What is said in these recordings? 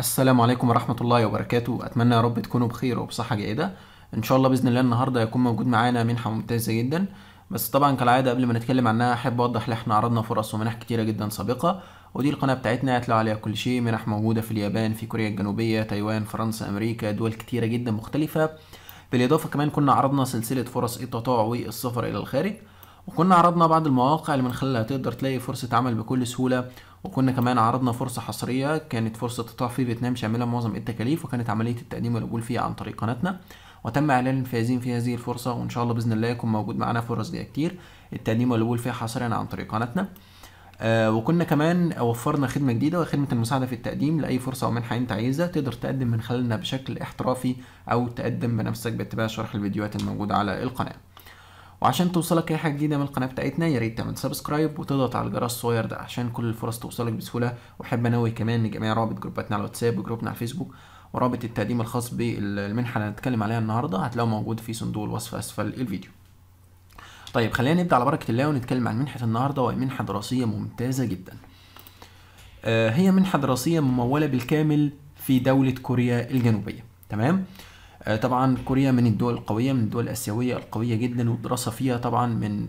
السلام عليكم ورحمة الله وبركاته. أتمنى يا رب تكونوا بخير وبصحة جيدة إن شاء الله بإذن الله. النهاردة هيكون موجود معانا منحة ممتازة جدا، بس طبعا كالعادة قبل ما نتكلم عنها أحب أوضح إن إحنا عرضنا فرص ومنح كتيرة جدا سابقة، ودي القناة بتاعتنا هتلاقوا عليها كل شيء. منح موجودة في اليابان، في كوريا الجنوبية، تايوان، فرنسا، أمريكا، دول كتيرة جدا مختلفة. بالإضافة كمان كنا عرضنا سلسلة فرص التطوع والسفر إلى الخارج، وكنا عرضنا بعض المواقع اللي من خلالها تقدر تلاقي فرصة عمل بكل سهولة، وكنا كمان عرضنا فرصة حصرية كانت فرصة تطوع في فيتنام شاملة معظم التكاليف، وكانت عملية التقديم والقبول فيها عن طريق قناتنا، وتم إعلان الفائزين في هذه الفرصة. وإن شاء الله بإذن الله يكون موجود معانا فرص جاية كتير التقديم والقبول فيها حصريا عن طريق قناتنا. وكنا كمان وفرنا خدمة جديدة وهي خدمة المساعدة في التقديم لأي فرصة أو منحة أنت عايزها، تقدر تقدم من خلالنا بشكل احترافي أو تقدم بنفسك باتباع شرح الفيديوهات الموجودة على القناة. وعشان توصلك اي حاجه جديده من القناه بتاعتنا يا ريت تعمل سبسكرايب وتضغط على الجرس الصغير ده عشان كل الفرص توصلك بسهوله. واحب انوه كمان لجميع روابط جروباتنا على الواتساب وجروبنا على الفيسبوك، ورابط التقديم الخاص بالمنحه اللي هنتكلم عليها النهارده هتلاقوه موجود في صندوق الوصف اسفل الفيديو. طيب خلينا نبدا على بركه الله ونتكلم عن منحه النهارده، وهي منحه دراسيه ممتازه جدا. هي منحه دراسيه مموله بالكامل في دوله كوريا الجنوبيه، تمام؟ طبعا كوريا من الدول القوية، من الدول الآسيوية القوية جدا، والدراسة فيها طبعا من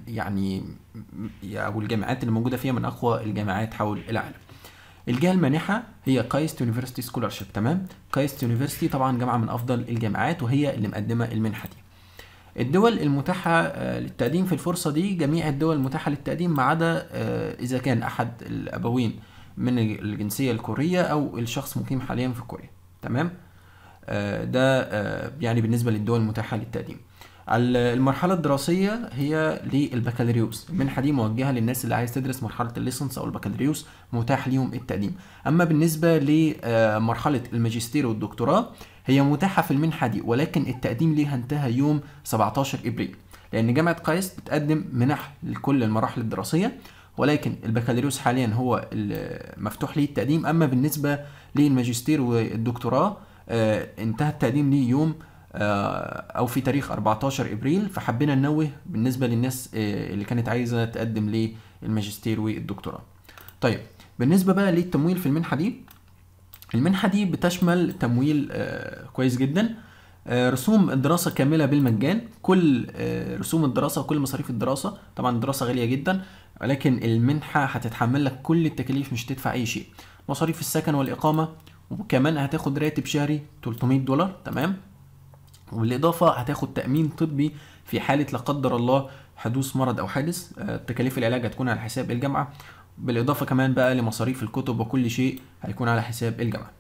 أو الجامعات اللي موجودة فيها من أقوى الجامعات حول العالم. الجهة المانحة هي كايست يونيفرسيتي سكولارشيب، تمام؟ كايست يونيفرسيتي طبعا جامعة من أفضل الجامعات وهي اللي مقدمة المنحة دي. الدول المتاحة للتقديم في الفرصة دي جميع الدول المتاحة للتقديم ما عدا إذا كان أحد الأبوين من الجنسية الكورية أو الشخص مقيم حاليا في كوريا، تمام؟ ده يعني بالنسبة للدول المتاحة للتقديم. المرحلة الدراسية هي للبكالوريوس، المنحة دي موجهة للناس اللي عايز تدرس مرحلة الليسنس أو البكالوريوس، متاح ليهم التقديم. أما بالنسبة لمرحلة الماجستير والدكتوراه هي متاحة في المنحة دي، ولكن التقديم ليها انتهى يوم 17 إبريل، لأن جامعة كايست بتقدم منح لكل المراحل الدراسية، ولكن البكالوريوس حاليا هو مفتوح ليه التقديم. أما بالنسبة للماجستير والدكتوراه انتهى التقديم ليه يوم او في تاريخ 14 ابريل، فحبينا ننوه بالنسبه للناس اللي كانت عايزه تقدم للماجستير والدكتوراه. طيب بالنسبه بقى للتمويل في المنحه دي، المنحه دي بتشمل تمويل كويس جدا، رسوم الدراسه كامله بالمجان، كل رسوم الدراسه وكل مصاريف الدراسه. طبعا الدراسه غاليه جدا ولكن المنحه هتتحمل لك كل التكاليف، مش تدفع اي شيء، مصاريف السكن والاقامه، وكمان هتاخد راتب شهري $300، تمام؟ وبالاضافه هتاخد تامين طبي في حاله لا قدر الله حدوث مرض او حادث، تكاليف العلاج هتكون على حساب الجامعه، بالاضافه كمان بقى لمصاريف الكتب وكل شيء هيكون على حساب الجامعه.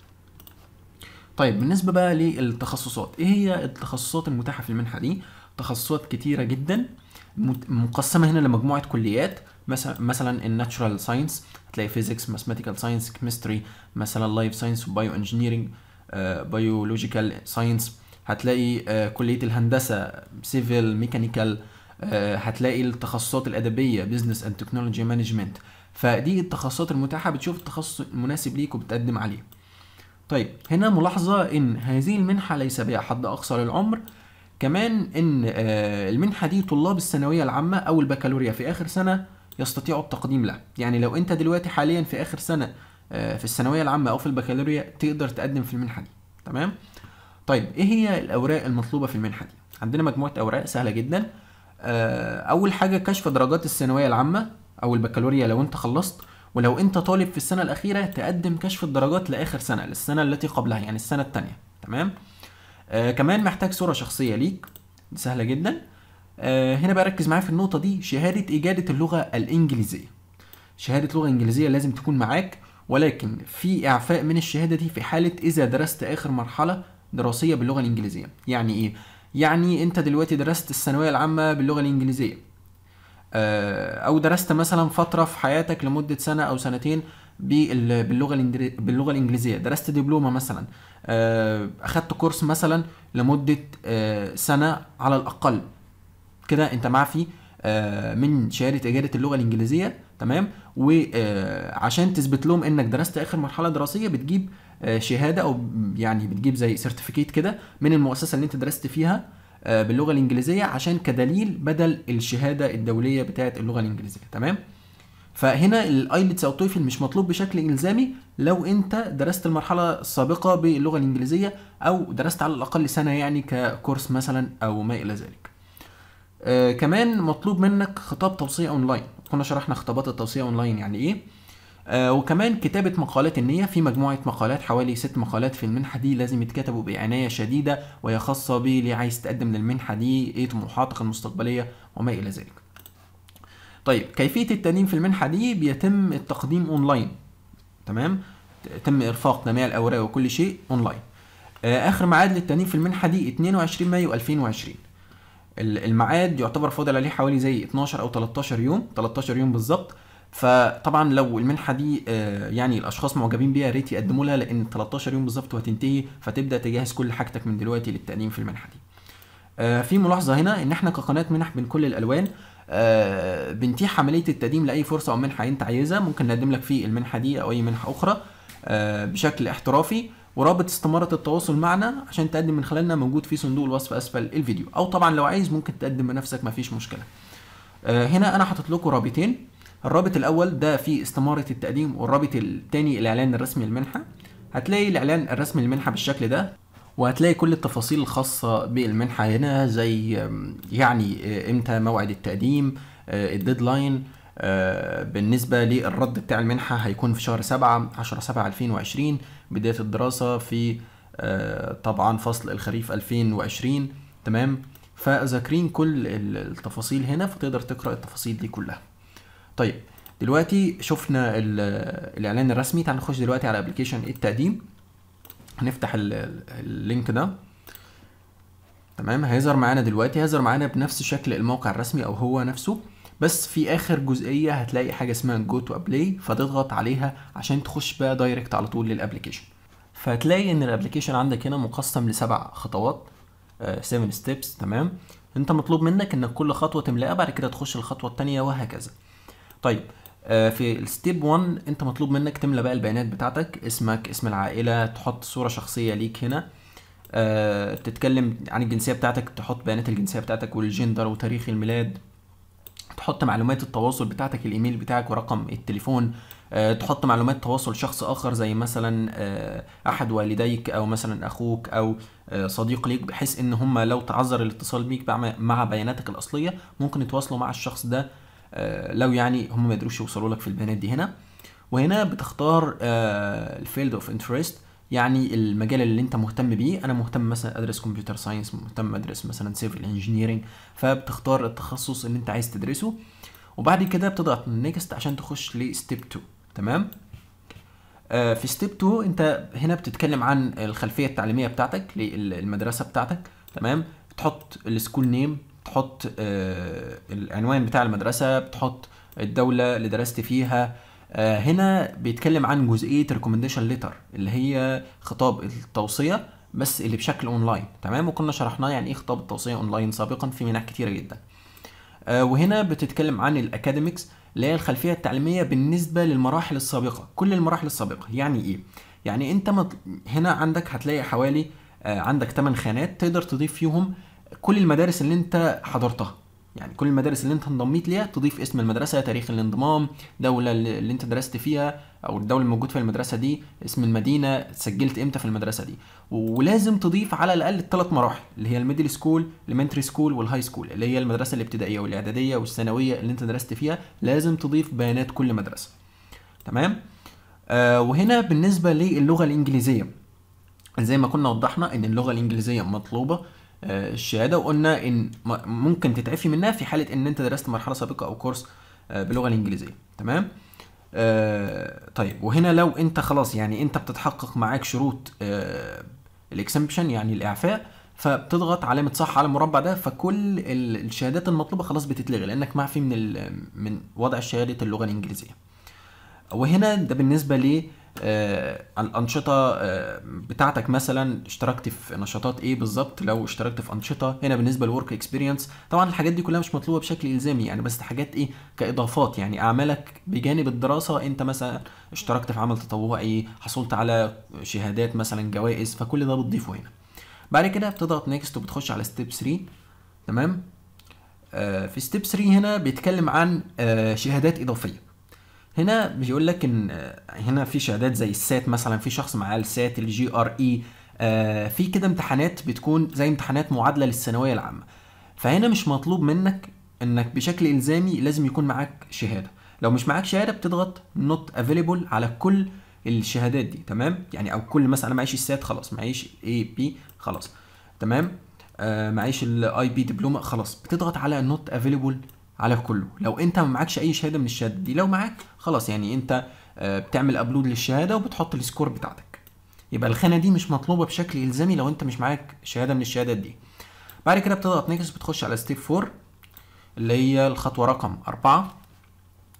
طيب بالنسبه بقى للتخصصات، ايه هي التخصصات المتاحه في المنحه دي؟ تخصصات كتيره جدا مقسمه هنا لمجموعه كليات، مثلا الناتشورال ساينس هتلاقي فيزيكس، ماثماتيكال ساينس، كيمستري، مثلا لايف ساينس وبايو انجينيرنج، بايولوجيكال ساينس، هتلاقي كليه الهندسه، سيفل، ميكانيكال، هتلاقي التخصصات الادبيه، بزنس اند تكنولوجي مانجمنت. فدي التخصصات المتاحه، بتشوف التخصص المناسب ليك وبتقدم عليه. طيب هنا ملاحظه ان هذه المنحه ليس بها حد اقصى للعمر، كمان ان المنحه دي طلاب الثانويه العامه او البكالوريا في اخر سنه يستطيعوا التقديم لها، يعني لو انت دلوقتي حاليا في اخر سنه في الثانويه العامه او في البكالوريا تقدر تقدم في المنحه دي، تمام؟ طيب ايه هي الاوراق المطلوبه في المنحه دي؟ عندنا مجموعه اوراق سهله جدا. اول حاجه كشف درجات الثانويه العامه او البكالوريا لو انت خلصت، ولو انت طالب في السنه الاخيره تقدم كشف الدرجات لاخر سنه، للسنه التي قبلها يعني السنه الثانيه، تمام؟ كمان محتاج صوره شخصيه ليك، دي سهله جدا. هنا بقى ركز معايا في النقطة دي، شهادة إجادة اللغة الإنجليزية. شهادة لغة إنجليزية لازم تكون معاك، ولكن في إعفاء من الشهادة دي في حالة إذا درست آخر مرحلة دراسية باللغة الإنجليزية. يعني إيه؟ يعني أنت دلوقتي درست الثانوية العامة باللغة الإنجليزية، أو درست مثلا فترة في حياتك لمدة سنة أو سنتين باللغة الإنجليزية، درست دبلومة مثلا، أخدت كورس مثلا لمدة سنة على الأقل، كده انت معفي من شهاده اجازه اللغه الانجليزيه، تمام؟ وعشان تثبت لهم انك درست اخر مرحله دراسيه بتجيب شهاده، او يعني بتجيب زي سيرتيفيكيت كده من المؤسسه اللي انت درست فيها باللغه الانجليزيه، عشان كدليل بدل الشهاده الدوليه بتاعه اللغه الانجليزيه، تمام؟ فهنا الايلتس او التويفل مش مطلوب بشكل الزامي لو انت درست المرحله السابقه باللغه الانجليزيه او درست على الاقل سنه يعني ككورس مثلا او ما الى ذلك. كمان مطلوب منك خطاب توصيه اونلاين، كنا شرحنا خطابات التوصيه اونلاين يعني ايه. وكمان كتابه مقالات النيه، في مجموعه مقالات حوالي 6 مقالات في المنحه دي لازم يتكتبوا بعنايه شديده، وهي خاصه بيه ليه عايز تقدم للمنحه دي، ايه طموحاتك المستقبليه وما الى ذلك. طيب كيفيه التقديم في المنحه دي بيتم التقديم اونلاين، تمام؟ يتم ارفاق جميع الاوراق وكل شيء اونلاين. اخر ميعاد للتقديم في المنحه دي 22 مايو 2020. الميعاد يعتبر فاضل عليه حوالي زي 12 او 13 يوم، 13 يوم بالظبط. فطبعا لو المنحه دي يعني الاشخاص معجبين بيها يا ريت يقدموا لها، لان 13 يوم بالظبط وهتنتهي، فتبدا تجهز كل حاجتك من دلوقتي للتقديم في المنحه دي. في ملاحظه هنا ان احنا كقناه منح من كل الالوان بنتيح عمليه التقديم لاي فرصه او منحه انت عايزها، ممكن نقدم لك في المنحه دي او اي منحه اخرى بشكل احترافي. ورابط استماره التواصل معنا عشان تقدم من خلالنا موجود في صندوق الوصف اسفل الفيديو، او طبعا لو عايز ممكن تقدم بنفسك مفيش مشكله. هنا انا حاطط لكم رابطين، الرابط الاول ده فيه استماره التقديم، والرابط الثاني الاعلان الرسمي للمنحه. هتلاقي الاعلان الرسمي للمنحه بالشكل ده، وهتلاقي كل التفاصيل الخاصه بالمنحه هنا، زي يعني امتى موعد التقديم، الديدلاين بالنسبه للرد بتاع المنحه هيكون في شهر 7 10/7/2020، بدايه الدراسه في طبعا فصل الخريف 2020، تمام؟ فذاكرين كل التفاصيل هنا، فتقدر تقرا التفاصيل دي كلها. طيب دلوقتي شفنا الاعلان الرسمي، تعال نخش دلوقتي على ابلكيشن التقديم. هنفتح اللينك ده، تمام؟ هيظهر معانا دلوقتي، هيظهر معانا بنفس شكل الموقع الرسمي او هو نفسه، بس في اخر جزئيه هتلاقي حاجه اسمها جو تو ابلاي، فتضغط عليها عشان تخش بقى دايركت على طول للابلكيشن. فهتلاقي ان الابلكيشن عندك هنا مقسم ل7 خطوات، 7 ستيبس، تمام؟ انت مطلوب منك انك كل خطوه تملاها، بعد كده تخش الخطوه الثانيه وهكذا. طيب في الستيب 1 انت مطلوب منك تملى بقى البيانات بتاعتك، اسمك، اسم العائله، تحط صوره شخصيه ليك هنا، تتكلم عن الجنسيه بتاعتك، تحط بيانات الجنسيه بتاعتك والجندر وتاريخ الميلاد، تحط معلومات التواصل بتاعتك، الايميل بتاعك ورقم التليفون، تحط معلومات تواصل شخص اخر زي مثلا احد والديك او مثلا اخوك او صديق ليك، بحيث ان هم لو تعذر الاتصال بيك مع بياناتك الاصليه ممكن يتواصلوا مع الشخص ده لو يعني هم ما قدروش يوصلوا لك في البيانات دي هنا. وهنا بتختار الفيلد اوف انترست، يعني المجال اللي انت مهتم بيه. انا مهتم مثلا ادرس كمبيوتر ساينس، مهتم ادرس مثلا سيفل انجينيرنج، فبتختار التخصص اللي انت عايز تدرسه، وبعد كده بتضغط نيكست عشان تخش لستيب 2، تمام؟ في ستيب 2 انت هنا بتتكلم عن الخلفيه التعليميه بتاعتك للمدرسه بتاعتك، تمام؟ بتحط السكول نيم، بتحط العنوان بتاع المدرسة، بتحط الدولة اللي درست فيها. هنا بيتكلم عن جزئية ريكومنديشن ليتر اللي هي خطاب التوصية بس اللي بشكل اونلاين، تمام؟ وكنا شرحناه يعني ايه خطاب التوصية اونلاين سابقا في منح كتيرة جدا. وهنا بتتكلم عن الاكاديميكس اللي هي الخلفية التعليمية بالنسبة للمراحل السابقة، كل المراحل السابقة. يعني ايه؟ يعني انت هنا عندك هتلاقي حوالي عندك 8 خانات تقدر تضيف فيهم كل المدارس اللي انت حضرتها، يعني كل المدارس اللي انت انضميت ليها تضيف اسم المدرسه، تاريخ الانضمام، دوله اللي انت درست فيها او الدوله الموجود فيها المدرسه دي، اسم المدينه، سجلت امتى في المدرسه دي. ولازم تضيف على الاقل ال3 مراحل اللي هي الميدل سكول، الاليمنتري سكول، والهاي سكول، اللي هي المدرسه الابتدائيه والاعداديه والثانويه اللي انت درست فيها، لازم تضيف بيانات كل مدرسه، تمام؟ وهنا بالنسبه للغه الانجليزيه، زي ما كنا وضحنا ان اللغه الانجليزيه مطلوبه الشهاده، وقلنا ان ممكن تتعفي منها في حاله ان انت درست مرحله سابقه او كورس باللغه الانجليزيه، تمام؟ طيب وهنا لو انت خلاص يعني انت بتتحقق معاك شروط الاكسمبشن يعني الاعفاء، فبتضغط علامه صح على المربع ده، فكل الشهادات المطلوبه خلاص بتتلغي لانك معفي من وضع شهاده اللغه الانجليزيه. وهنا ده بالنسبه ل الانشطه بتاعتك، مثلا اشتركت في نشاطات ايه بالظبط، لو اشتركت في انشطه. هنا بالنسبه للورك اكسبيرينس، طبعا الحاجات دي كلها مش مطلوبه بشكل الزامي يعني، بس حاجات ايه كاضافات، يعني اعمالك بجانب الدراسه، انت مثلا اشتركت في عمل تطوعي، حصلت على شهادات مثلا، جوائز، فكل ده بتضيفه هنا. بعد كده بتضغط نيكست وبتخش على ستيب 3، تمام؟ في ستيب 3 هنا بيتكلم عن شهادات اضافيه. هنا بيقول لك ان هنا في شهادات زي السات مثلا، في شخص معاه السات، الجي ار اي، في كده امتحانات بتكون زي امتحانات معادله للثانويه العامه. فهنا مش مطلوب منك انك بشكل الزامي لازم يكون معاك شهاده، لو مش معاك شهاده بتضغط نوت افيلبل على كل الشهادات دي، تمام؟ يعني او كل مثلا انا معيش السات خلاص، معيش اي بي خلاص، تمام؟ معيش الاي بي دبلومه خلاص، بتضغط على نوت افيلبل على كله. لو انت ما معكش اي شهاده من الشهادات دي، لو معاك خلاص يعني انت بتعمل ابلود للشهاده وبتحط السكور بتاعتك. يبقى الخانه دي مش مطلوبه بشكل الزامي لو انت مش معاك شهاده من الشهادات دي. بعد كده بتضغط نيكس، بتخش على ستيب 4 اللي هي الخطوه رقم 4.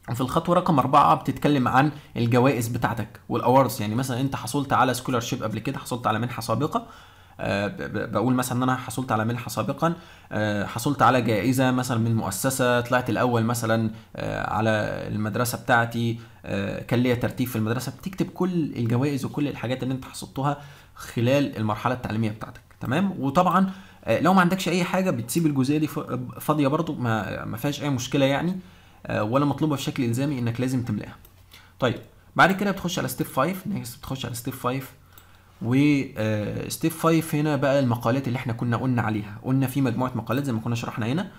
وفي الخطوه رقم 4 بتتكلم عن الجوائز بتاعتك والاوردز، يعني مثلا انت حصلت على سكولارشيب قبل كده، حصلت على منحه سابقه، بقول مثلا ان انا حصلت على منحه سابقا، حصلت على جائزه مثلا من مؤسسه، طلعت الاول مثلا على المدرسه بتاعتي، كان ليا ترتيب في المدرسه. بتكتب كل الجوائز وكل الحاجات اللي انت حصلتها خلال المرحله التعليميه بتاعتك، تمام؟ وطبعا لو ما عندكش اي حاجه بتسيب الجزئيه دي فاضيه برضو، ما فيهاش اي مشكله يعني، ولا مطلوبه بشكل الزامي انك لازم تملاها. طيب بعد كده بتخش على ستيب 5، بتخش على ستيب 5 وستيب 5. هنا بقى المقالات اللي احنا كنا قلنا عليها، قلنا في مجموعه مقالات زي ما كنا شرحنا هنا،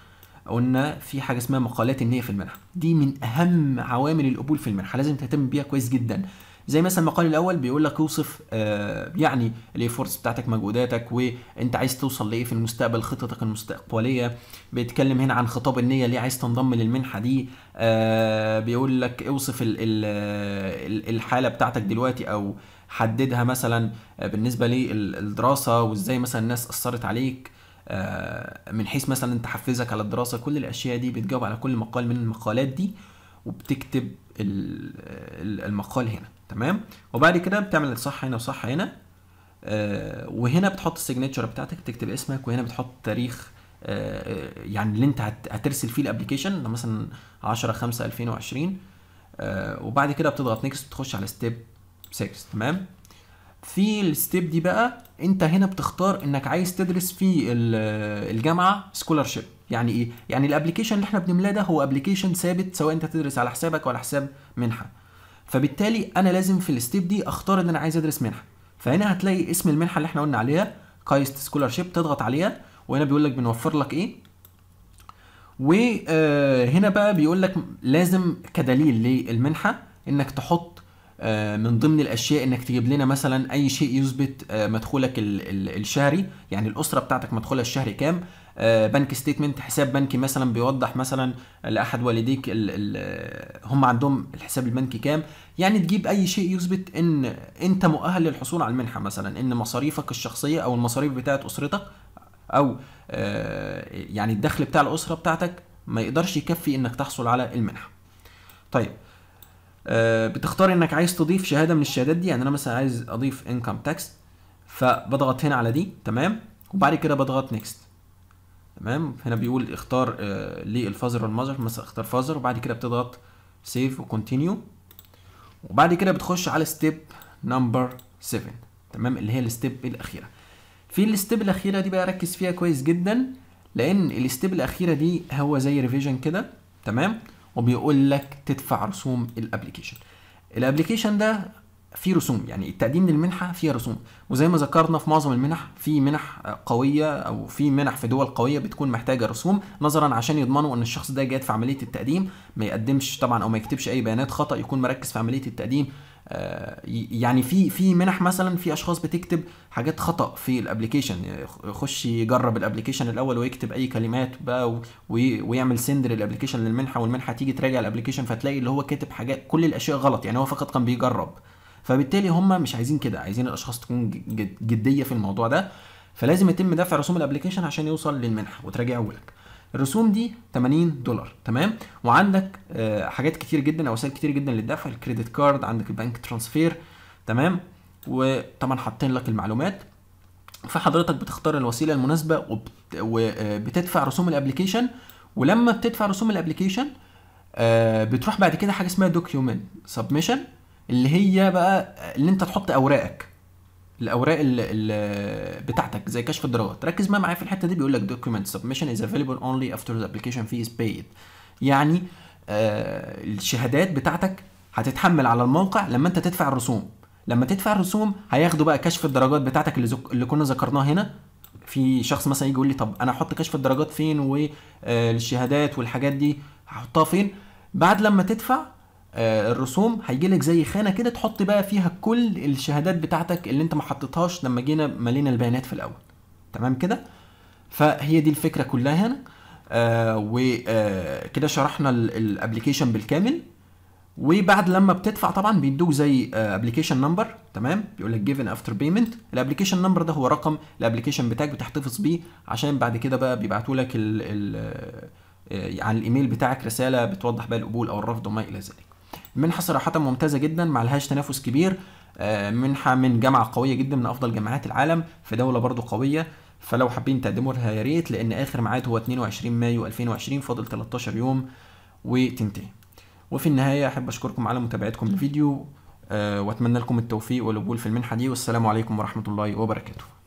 قلنا في حاجه اسمها مقالات النيه في المنحه، دي من اهم عوامل القبول في المنحه، لازم تهتم بيها كويس جدا. زي مثلا المقال الاول بيقول لك اوصف يعني الايفورتس بتاعتك، مجهوداتك، وانت عايز توصل لايه في المستقبل، خططك المستقبليه. بيتكلم هنا عن خطاب النيه، ليه عايز تنضم للمنحه دي، بيقول لك اوصف الحاله بتاعتك دلوقتي او حددها مثلا بالنسبه للدراسه، وازاي مثلا الناس اثرت عليك من حيث مثلا تحفزك على الدراسه. كل الاشياء دي بتجاوب على كل مقال من المقالات دي، وبتكتب المقال هنا، تمام؟ وبعد كده بتعمل صح هنا وصح هنا، وهنا بتحط السيجنتشر بتاعتك، تكتب اسمك، وهنا بتحط تاريخ يعني اللي انت هترسل فيه الابلكيشن مثلا 10/5/2020. وبعد كده بتضغط نيكست، بتخش على ستيب 6، تمام؟ في الستيب دي بقى انت هنا بتختار انك عايز تدرس في الجامعه سكولارشيب. يعني ايه؟ يعني الابلكيشن اللي احنا بنملاه ده هو ابلكيشن ثابت، سواء انت تدرس على حسابك ولا حساب منحه. فبالتالي انا لازم في الستيب دي اختار ان انا عايز ادرس منحه. فهنا هتلاقي اسم المنحه اللي احنا قلنا عليها كايست سكولارشيب، تضغط عليها، وهنا بيقول لك بنوفر لك ايه. وهنا بقى بيقول لك لازم كدليل للمنحه انك تحط من ضمن الاشياء انك تجيب لنا مثلا اي شيء يثبت مدخولك الشهري، يعني الاسره بتاعتك مدخولها الشهري كام، بنك ستيتمنت، حساب بنكي مثلا بيوضح مثلا لاحد والديك هم عندهم الحساب البنكي كام. يعني تجيب اي شيء يثبت ان انت مؤهل للحصول على المنحه، مثلا ان مصاريفك الشخصيه او المصاريف بتاعت اسرتك او يعني الدخل بتاع الاسره بتاعتك ما يقدرش يكفي انك تحصل على المنحه. طيب بتختار انك عايز تضيف شهاده من الشهادات دي، يعني انا مثلا عايز اضيف انكم تاكس، فبضغط هنا على دي، تمام؟ وبعد كده بضغط نيكست، تمام؟ هنا بيقول اختار للفازر والمذر، مثلا اختار فازر، وبعد كده بتضغط سيف وكونتينيو. وبعد كده بتخش على ستيب نمبر 7، تمام؟ اللي هي الستيب الاخيره. في الستيب الاخيره دي بقى ركز فيها كويس جدا، لان الستيب الاخيره دي هو زي ريفيجن كده، تمام؟ وبيقول لك تدفع رسوم الابلكيشن. الابلكيشن ده فيه رسوم، يعني التقديم للمنحه فيها رسوم، وزي ما ذكرنا في معظم المنح، في منح قويه او في منح في دول قويه بتكون محتاجه رسوم، نظرا عشان يضمنوا ان الشخص ده جاد في عمليه التقديم، ما يقدمش طبعا او ما يكتبش اي بيانات خطا، يكون مركز في عمليه التقديم. يعني في منح مثلا في اشخاص بتكتب حاجات خطا في الابلكيشن، يخش يجرب الابلكيشن الاول ويكتب اي كلمات بقى ويعمل سند للابلكيشن للمنحه، والمنحه تيجي تراجع الابلكيشن فتلاقي اللي هو كاتب حاجات كل الاشياء غلط، يعني هو فقط كان بيجرب. فبالتالي هم مش عايزين كده، عايزين الاشخاص تكون جديه في الموضوع ده، فلازم يتم دفع رسوم الابلكيشن عشان يوصل للمنحه وتراجعه لك. الرسوم دي $80، تمام؟ وعندك حاجات كتير جدا، وسائل كتير جدا للدفع، الكريدت كارد، عندك البنك ترانسفير، تمام؟ وطبعا حاطين لك المعلومات، فحضرتك بتختار الوسيله المناسبه وبتدفع رسوم الابلكيشن. ولما بتدفع رسوم الابلكيشن بتروح بعد كده حاجه اسمها دوكيومنت سبمشن، اللي هي بقى اللي انت تحط اوراقك، الاوراق بتاعتك زي كشف الدرجات. ركز بقى معايا في الحته دي، بيقول لك document submission is available only after the application fee is paid. يعني الشهادات بتاعتك هتتحمل على الموقع لما انت تدفع الرسوم. لما تدفع الرسوم هياخدوا بقى كشف الدرجات بتاعتك اللي كنا ذكرناه هنا. في شخص مثلا يجي يقول لي طب انا احط كشف الدرجات فين والشهادات والحاجات دي هحطها فين؟ بعد لما تدفع الرسوم هيجي لك زي خانه كده تحط بقى فيها كل الشهادات بتاعتك اللي انت ما حطيتهاش لما جينا ملينا البيانات في الاول. تمام كده؟ فهي دي الفكره كلها هنا. وكده شرحنا الابلكيشن بالكامل. وبعد لما بتدفع طبعا بيدوك زي ابلكيشن نمبر، تمام، بيقول لك جيفن افتر بيمنت. الابلكيشن نمبر ده هو رقم الابلكيشن بتاعك بتحتفظ بيه، عشان بعد كده بقى بيبعتوا لك عن الايميل بتاعك رساله بتوضح بقى القبول او الرفض وما الى ذلك. منحه صراحه ممتازه جدا، ما لهاش تنافس كبير، منحه من جامعه قويه جدا، من افضل جامعات العالم، في دوله برضو قويه. فلو حابين تقدموا لها يا ريت، لان اخر ميعاد هو 22 مايو 2020، فاضل 13 يوم وتنتهي. وفي النهايه احب اشكركم على متابعتكم للفيديو، واتمنى لكم التوفيق والقبول في المنحه دي، والسلام عليكم ورحمه الله وبركاته.